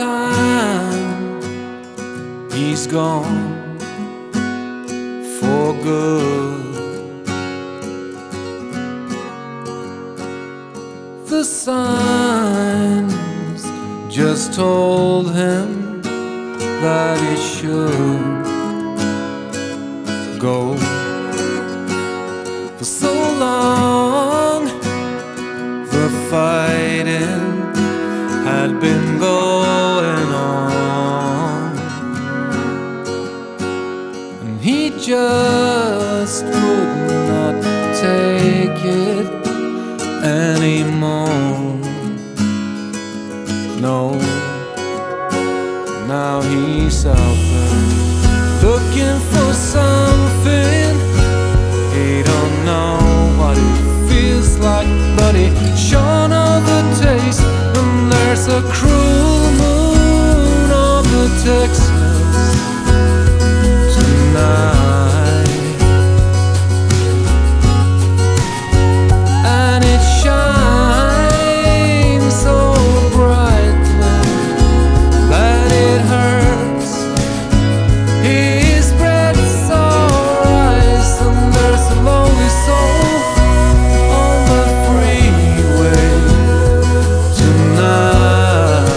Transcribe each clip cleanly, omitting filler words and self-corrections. time, he's gone for good. The signs just told him that he should go. For so long, the fighting had been going on, and he just would not take it anymore. No, now he's out there looking for something. He don't know what it feels like, but he sure knows the taste. There's a cruel moon of the Texas tonight, and it shines so brightly that it hurts. He spreads our eyes, and there's a lonely soul on the freeway tonight.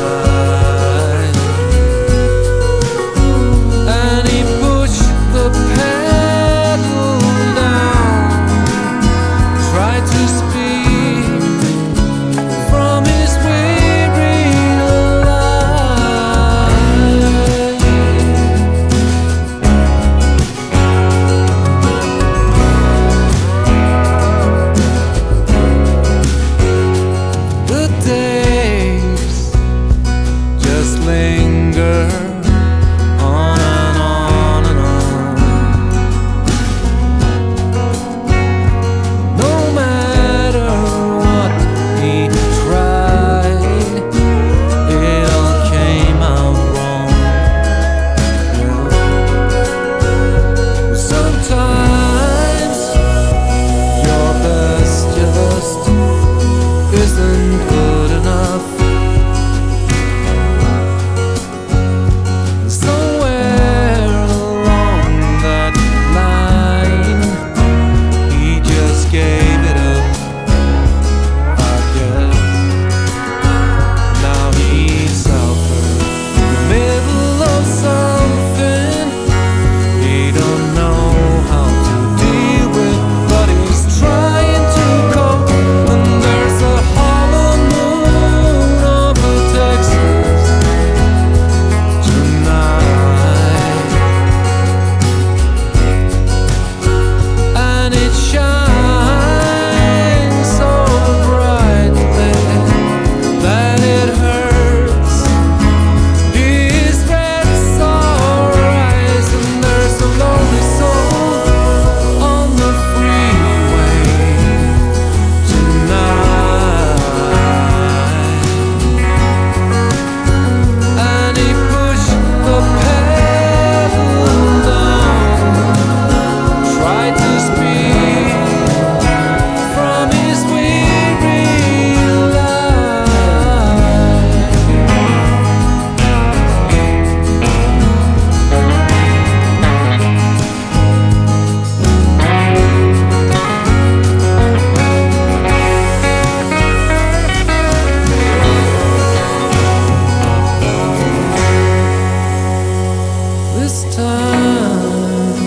This time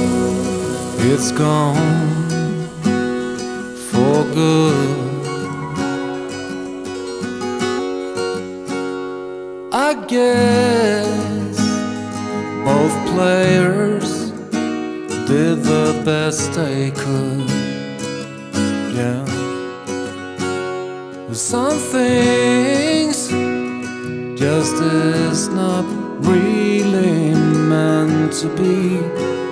it's gone for good. I guess both players did the best they could. Yeah, some things just is not really meant to be.